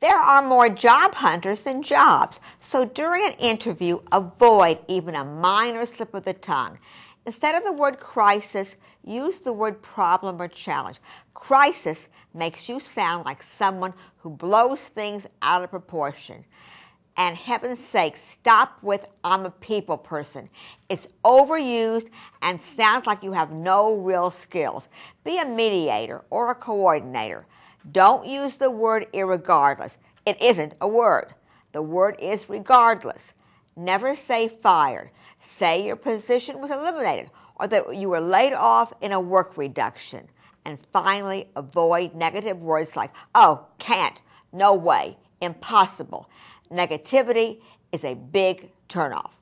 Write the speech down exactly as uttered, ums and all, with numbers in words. There are more job hunters than jobs, so during an interview, avoid even a minor slip of the tongue. Instead of the word crisis, use the word problem or challenge. Crisis makes you sound like someone who blows things out of proportion. And heaven's sake, stop with "I'm a people person." It's overused and sounds like you have no real skills. Be a mediator or a coordinator. Don't use the word irregardless. It isn't a word. The word is regardless. Never say fired. Say your position was eliminated or that you were laid off in a work reduction. And finally, avoid negative words like, "Oh, can't," "no way," "impossible." Negativity is a big turnoff.